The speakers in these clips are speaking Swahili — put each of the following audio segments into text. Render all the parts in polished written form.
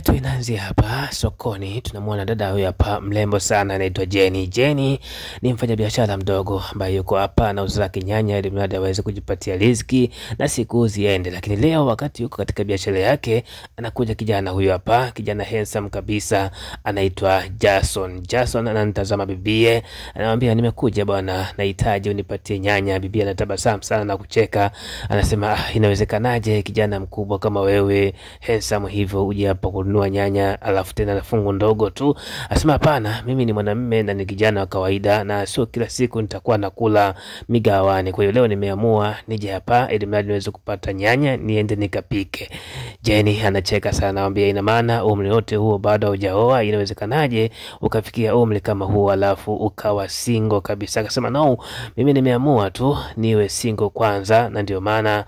Stori yetu inaanzia hapa sokoni. Tunamwona dada huyu hapa mrembo sana anaitwa Jenny. Jenny ni mfanyabiashara mdogo ambaye yuko hapa anauza kinyanya ili mradi aweze kujipatia riziki na siku ziende. Lakini leo wakati yuko katika biashara yake anakuja kijana huyu hapa, kijana handsome kabisa anaitwa Jason. Jason anamtazama bibie, anamwambia nimekuja bwana, nahitaji unipatie nyanya. Bibie anatabasamu sana na kucheka. Anasema inawezekanaje kijana mkubwa kama wewe handsome hivyo uje hapa kununua nyanya alafu tena na fungu ndogo tu? Asema hapana, mimi ni mwanamume na ni kijana wa kawaida na sio kila siku nitakuwa nakula migawani. Kwa hiyo leo nimeamua nije hapa ili mradi niweze kupata nyanya niende nikapike. Jenny anacheka sana, anamwambia ina maana umri wote huo bado hujaoa? Inawezekanaje ukafikia umri kama huo alafu ukawa single kabisa? Akasema no, mimi nimeamua tu niwe single kwanza na ndio maana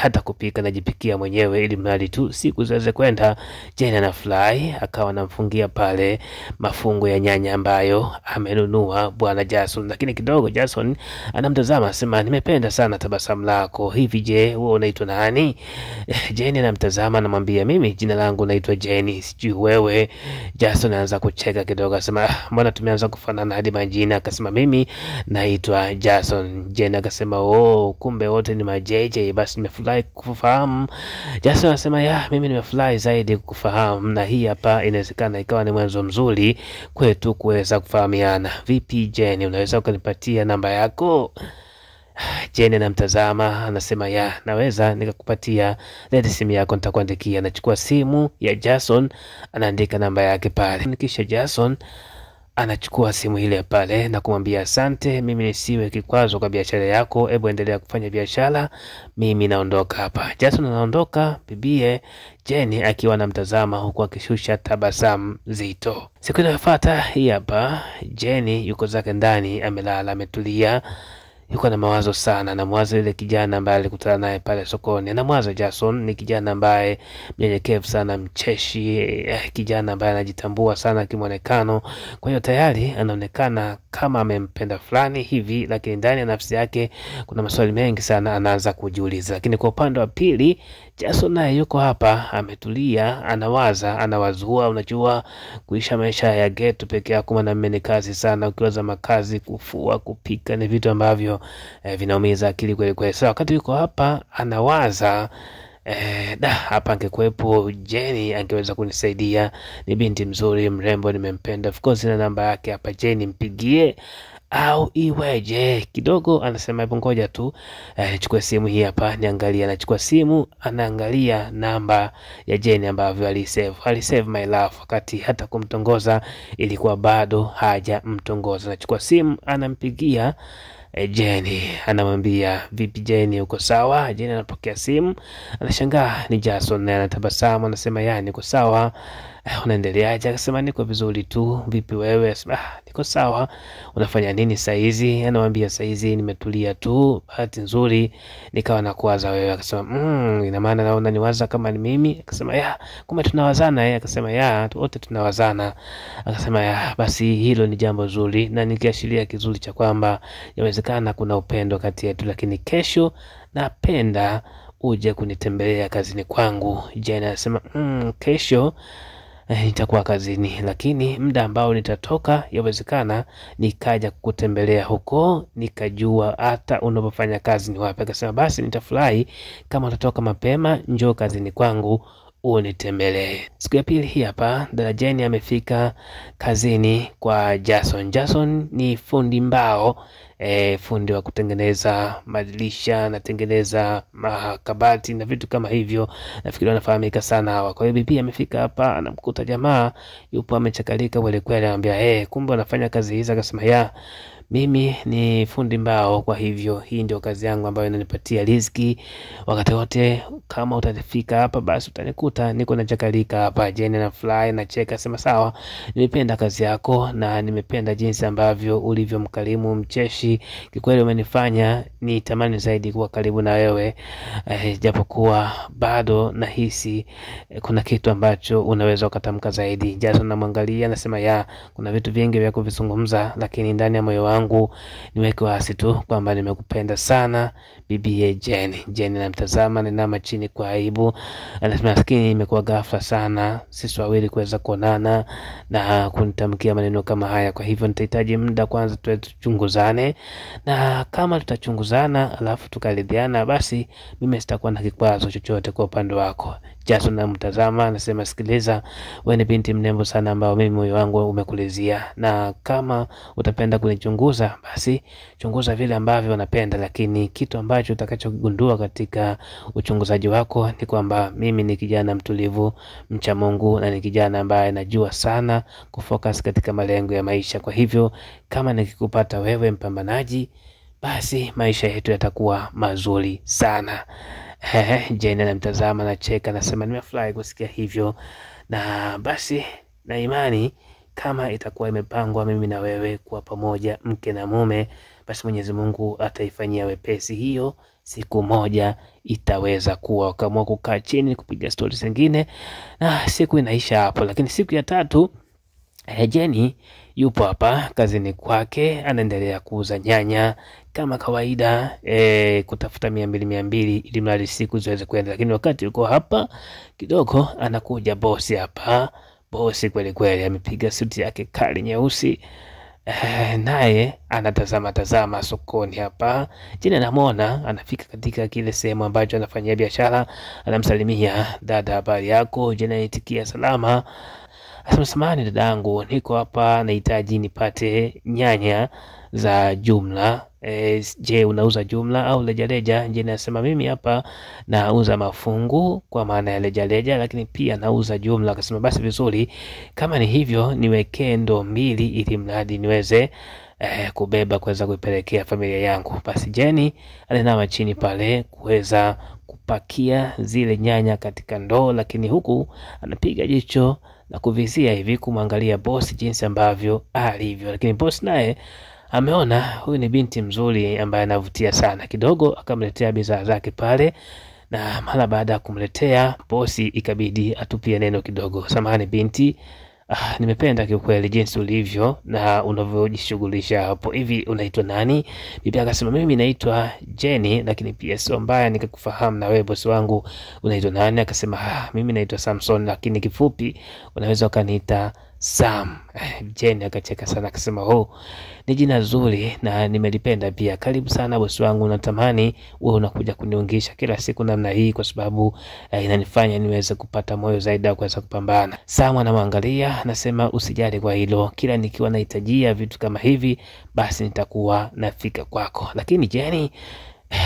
hata kupika najipikia mwenyewe ili mradi tu siku ziweze kwenda. Jenny anafurahi akawa anamfungia pale mafungu ya nyanya ambayo amenunua bwana Jason. Lakini kidogo Jason anamtazama, sema nimependa sana tabasamu lako, hivi je wewe unaitwa nani? Jenny anamtazama, anamwambia mimi jina langu naitwa Jenny, sijui wewe. Jason anaanza kucheka kidogo, sema mbona tumeanza kufanana hadi majina? Akasema mimi naitwa Jason. Jenny akasema oh, kumbe wote ni majeje, basi nimefurahi kufahamu. Jason anasema ya mimi nimefurahi zaidi kufahamu, na hii hapa inawezekana ikawa ni mwanzo mzuri kwetu kuweza kufahamiana. Vipi Jenny, unaweza ukanipatia namba yako? Jenny anamtazama, anasema ya naweza nikakupatia, leta simu yako nitakuandikia. Anachukua simu ya Jason, anaandika namba yake pale. Kisha Jason anachukua simu ile pale na kumwambia asante, mimi nisiwe kikwazo kwa biashara yako, hebu endelea kufanya biashara, mimi naondoka hapa. Jason anaondoka, bibie Jenny akiwa anamtazama huku akishusha tabasamu zito. Siku inayofuata hii hapa Jenny yuko zake ndani, amelala ametulia, yuko na mawazo sana na mwazo ile kijana ambaye alikutana naye pale sokoni. Na mwazo Jason ni kijana ambaye mnyenyekevu sana, mcheshi, kijana ambaye anajitambua sana kimonekano. Kwa hiyo tayari anaonekana kama amempenda fulani hivi, lakini ndani ya nafsi yake kuna maswali mengi sana anaanza kujiuliza. Lakini kwa upande wa pili Jason naye yuko hapa ametulia, anawaza, anawazua. Unajua kuisha maisha ya geto peke yako na mimi ni kazi sana, ukiwaza makazi, kufua, kupika ni vitu ambavyo vinaumiza akili kweli kweli. Sasa wakati yuko hapa anawaza hapa angekuepo Jenny angeweza kunisaidia, ni binti mzuri mrembo nimempenda, of course na namba yake hapa, Jenny mpigie au iweje? Kidogo anasema hebu ngoja tu chukua simu hii hapa niangalia. Anachukua simu, anaangalia namba ya Jenny ambavyo alisave my love, wakati hata kumtongoza ilikuwa bado hajamtongoza. Anachukua simu, anampigia Jenny, anamwambia vipi Jenny, uko sawa? Jenny anapokea simu, anashangaa ni Jason na anatabasamu, anasema yani uko sawa, unaendeleaje? Akasema niko vizuri tu, vipi wewe? Asema niko sawa, unafanya nini saa hizi? Anamwambia saa hizi nimetulia tu, bahati nzuri nikawa nakuwaza wewe. Akasema ina maana naona niwaza kama ni mimi? Akasema ya kumbe tunawazana. Yeye akasema ya wote tunawazana. Akasema ya basi hilo ni jambo zuri na nikiashiria kizuri cha kwamba yawezekana kuna upendo kati yetu, lakini kesho napenda uje kunitembelea kazini kwangu. Jenny anasema kesho nitakuwa kazini, lakini muda ambao nitatoka yawezekana nikaja kukutembelea huko nikajua hata unapofanya kazi ni wapi. Akasema basi nitafurahi kama utatoka mapema, njoo kazini kwangu unitembelee. Siku ya pili hii hapa dada Jenny amefika kazini kwa Jason. Jason ni fundi mbao, fundi wa kutengeneza madirisha, anatengeneza makabati na vitu kama hivyo, nafikiri anafahamika sana hawa. Kwa hiyo bibi amefika hapa, anamkuta jamaa yupo amechakalika wale kweli, anamwambia kumbe anafanya kazi hizo? Akasema ya mimi ni fundi mbao, kwa hivyo hii ndio kazi yangu ambayo inanipatia riziki wakati wote. Kama utafika hapa basi utanikuta niko nachakalika hapa. Jenny na fly na cheka, sema sawa, nimependa kazi yako na nimependa jinsi ambavyo ulivyomkarimu, mcheshi, kikweli umenifanya nitamani zaidi kuwa karibu na wewe, japokuwa bado nahisi kuna kitu ambacho unaweza ukatamka zaidi. Jason anamwangalia, anasema ya kuna vitu vingi vya kuvizungumza, lakini ndani ya moyo wangu yangu. Niweke wazi tu kwamba nimekupenda sana bibi Jenny. Jenny namtazama, ninama chini kwa aibu. Anasema maskini imekuwa ghafla sana sisi wawili kuweza kuonana na kunitamkia maneno kama haya. Kwa hivyo nitahitaji muda kwanza tuchunguzane. Na kama tutachunguzana alafu tukaridhiana, basi mimi sitakuwa na kikwazo chochote kwa upande wako. Jason namtazama, anasema sikiliza, wewe ni binti mrembo sana ambao mimi moyo wangu umekulezia. Na kama utapenda kunichunguza, basi chunguza vile ambavyo unapenda, lakini kitu ambacho utakachogundua katika uchunguzaji wako ni kwamba mimi ni kijana mtulivu, mcha Mungu, na ni kijana ambaye najua sana kufocus katika malengo ya maisha. Kwa hivyo kama nikikupata wewe mpambanaji, basi maisha yetu yatakuwa mazuri sana. Jenny anamtazama na cheka, anasema nimefurahi kusikia hivyo. Na basi na imani kama itakuwa imepangwa mimi na wewe kuwa pamoja mke na mume, basi Mwenyezi Mungu ataifanyia wepesi hiyo. Siku moja itaweza kuwa kama kukaa chini kupiga stories zingine, na siku inaisha hapo. Lakini siku ya tatu Jenny yupo hapa kazini kwake, anaendelea kuuza nyanya kama kawaida, kutafuta 200 ili mradi siku ziweze kwenda. Lakini wakati yuko hapa kidogo anakuja bosi hapa. Bosi kweli kweli amepiga suti yake kali nyeusi, naye anatazama sokoni hapa. Jenny anamuona, anafika katika kile sehemu ambacho anafanyia biashara, anamsalimia, dada habari yako? Jenny anaitikia salama. Asema samahani dadangu, niko hapa nahitaji nipate nyanya za jumla. Je, unauza jumla au rejareja? Jenny anasema mimi hapa nauza mafungu kwa maana ya rejareja, lakini pia nauza jumla. Akasema basi vizuri, kama ni hivyo niwekee ndoo 2 ili mradi niweze kubeba kuweza kuipelekea familia yangu. Basi Jenny alinama chini pale kuweza kupakia zile nyanya katika ndoo, lakini huku anapiga jicho na kuvizia hivi kumwangalia bosi jinsi ambavyo alivyo. Lakini bosi naye ameona huyu ni binti mzuri ambaye anavutia sana, kidogo akamletea bidhaa zake pale. Na mara baada ya kumletea bosi ikabidi atupie neno kidogo. Samahani binti, nimependa kiukweli jinsi ulivyo na unavyojishughulisha hapo. Hivi unaitwa nani? Bibi akasema mimi naitwa Jenny, lakini pia sio mbaya nikakufahamu na wewe bosi wangu unaitwa nani? Akasema mimi naitwa Samson, lakini kifupi unaweza ukaniita Sam. Jenny akacheka sana akasema ni jina zuri na nimelipenda pia. Karibu sana bosi wangu, natamani wewe unakuja kuniungisha kila siku namna hii kwa sababu inanifanya niweze kupata moyo zaidi wa kuweza kupambana. Sam anamwangalia, anasema usijali kwa hilo, kila nikiwa nahitajia vitu kama hivi basi nitakuwa nafika kwako. Lakini Jenny,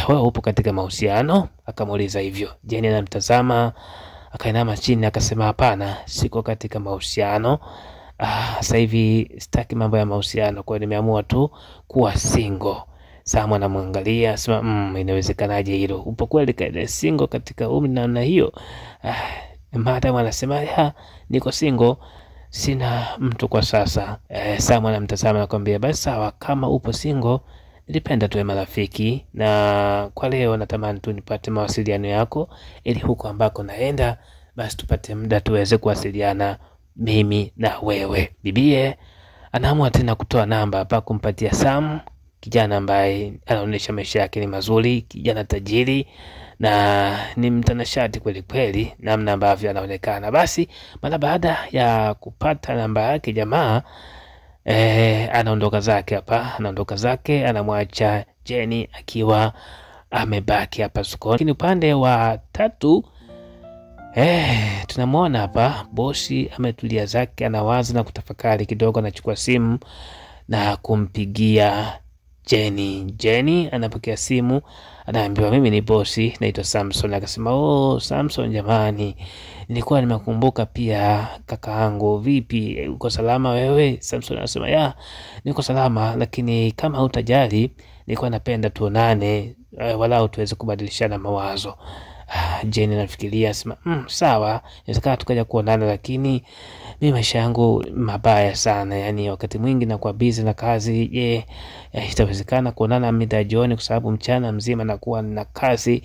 wewe upo katika mahusiano? Akamuuliza hivyo. Jenny anamtazama, akainama chini akasema hapana, siko katika mahusiano. Sasa hivi sitaki mambo ya mahusiano, kwa hiyo nimeamua tu kuwa single. Sam anamwangalia asema inawezekanaje hilo? Upo kweli kaida single katika umri namna hiyo? Madam anasema niko single, sina mtu kwa sasa. Sam anamtazama akamwambia basi sawa, kama upo single nilipenda tuwe marafiki, na kwa leo natamani tu nipate mawasiliano yako ili huko ambako naenda basi tupate muda tuweze kuwasiliana mimi na wewe. Bibie anaamua tena kutoa namba hapa kumpatia Sam, kijana ambaye anaonesha maisha yake ni mazuri, kijana tajiri na ni mtanashati kweli kweli namna ambavyo anaonekana. Basi mara baada ya kupata namba yake jamaa anaondoka zake hapa, anamwacha Jenny akiwa amebaki hapa sokoni. Lakini upande wa tatu tunamwona hapa bosi ametulia zake, anawaza na kutafakari kidogo. Anachukua simu na kumpigia Jenny. Jenny anapokea simu, anaambiwa mimi ni bosi naitwa Samson. Akasema Samson jamani, nilikuwa nimekumbuka pia kakaangu, vipi uko salama wewe? Samson anasema niko salama, lakini kama hutajali nilikuwa napenda tuonane walau tuweze kubadilishana mawazo. Jenny anafikiria asema sawa, inawezekana tukaja kuonana, lakini mimi maisha yangu mabaya sana, yani wakati mwingi na kwa busy na kazi. Je, itawezekana kuonana mida jioni? Kwa sababu mchana mzima nakuwa na kazi.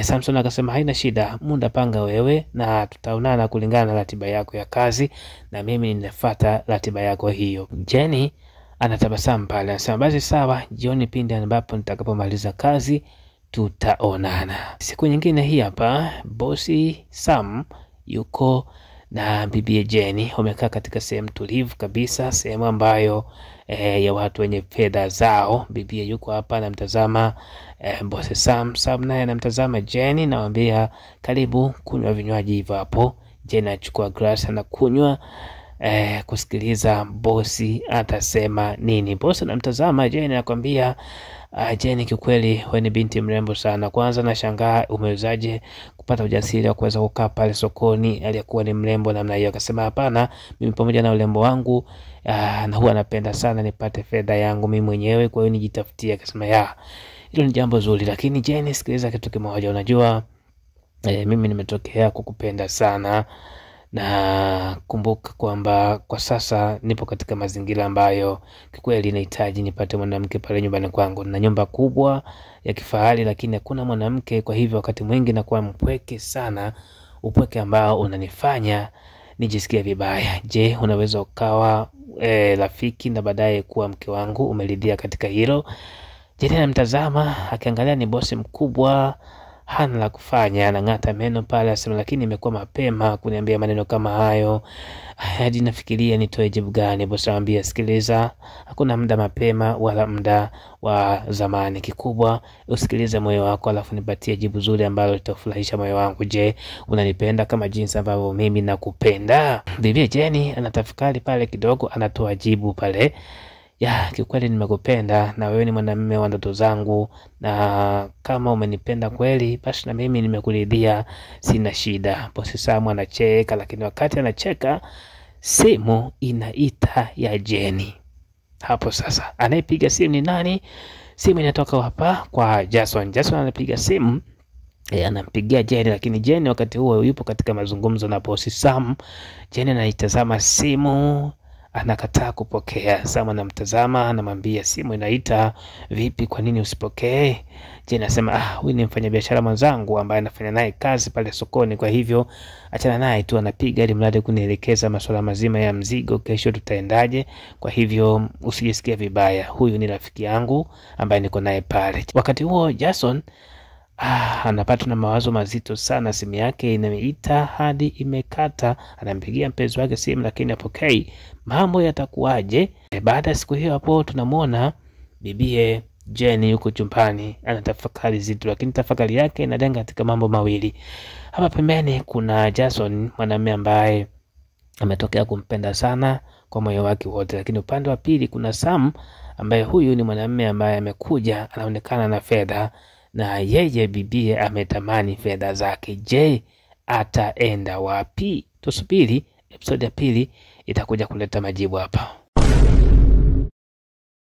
Samson akasema haina shida, muda panga wewe na tutaonana kulingana na ratiba yako ya kazi, na mimi ninafuata ratiba yako hiyo. Jenny Anatabasamu pale, anasema basi sawa, jioni pindi ambapo nitakapomaliza kazi tutaonana. Siku nyingine hii hapa bosi Sam yuko na bibi Jenny, wamekaa katika sehemu tulivu kabisa, sehemu ambayo ya watu wenye fedha zao. Bibi yuko hapa anamtazama bosi Sam. Sam naye anamtazama Jenny na anamwambia karibu kunywa vinywaji hivyo hapo. Jenny achukua glass na kunywa, kusikiliza bosi atasema nini. Bosi anamtazama Jenny na kumwambia Jenny, kikweli wewe ni binti mrembo sana. Kwanza nashangaa umewezaje kupata ujasiri wa kuweza kukaa pale sokoni aliyekuwa ni mrembo namna hiyo. Akasema hapana, mimi pamoja na urembo wangu na huwa napenda sana nipate fedha yangu mimi mwenyewe, kwa hiyo nijitafutie. Akasema ya, hilo ni jambo zuri, lakini Jenny sikiliza kitu kimoja, unajua mimi nimetokea kukupenda sana, na kumbuka kwamba kwa sasa nipo katika mazingira ambayo kweli nahitaji nipate mwanamke pale nyumbani kwangu. Na nyumba kubwa ya kifahari lakini hakuna mwanamke, kwa hivyo wakati mwingi nakuwa mpweke sana, upweke ambao unanifanya nijisikie vibaya. Je, unaweza ukawa rafiki na baadaye kuwa mke wangu? Umeridhia katika hilo? Jenny anamtazama akiangalia ni bosi mkubwa, hana la kufanya, anangata meno pale, asema lakini imekuwa mapema kuniambia maneno kama hayo, hadi nafikiria nitoe jibu gani. Bosi anambia sikiliza, hakuna muda mapema wala muda wa zamani, kikubwa usikilize moyo wako alafu nipatie jibu zuri ambalo litafurahisha moyo wangu. Je, unanipenda kama jinsi ambavyo mimi nakupenda? Bibi Jenny anatafakari pale kidogo, anatoa jibu pale ya kikweli nimekupenda na wewe ni mwanamume wa ndoto zangu, na kama umenipenda kweli basi na mimi nimekuridhia, sina shida. Bosi Sam anacheka, lakini wakati anacheka simu inaita ya Jenny. Hapo sasa anayepiga simu ni nani? Simu inatoka hapa kwa Jason. Jason anapiga simu, anampigia Jenny, lakini Jenny wakati huo yupo katika mazungumzo na bosi Sam. Jenny anaitazama simu, anakataa kupokea. Sam anamtazama, anamwambia simu inaita vipi, kwa nini usipokee? Jenny anasema huyu ni mfanyabiashara mwenzangu ambaye anafanya naye kazi pale sokoni, kwa hivyo achana naye tu, anapiga ili mradi kunielekeza masuala mazima ya mzigo, kesho tutaendaje. Kwa hivyo usijisikie vibaya, huyu ni rafiki yangu ambaye niko naye pale. Wakati huo Jason anapata na mawazo mazito sana, simu yake inaita hadi imekata. Anampigia mpenzi wake simu lakini apokei, mambo yatakuwaje? Baada ya siku hiyo hapo tunamwona bibie Jenny yuko chumbani anatafakari zito, lakini tafakari yake inalenga katika mambo mawili. Hapa pembeni kuna Jason, mwanamume ambaye ametokea kumpenda sana kwa moyo wake wote, lakini upande wa pili kuna Sam ambaye huyu ni mwanamume ambaye amekuja anaonekana na fedha na yeye bibie ametamani fedha zake. Je, ataenda wapi? Tusubiri episode ya pili itakuja kuleta majibu hapa.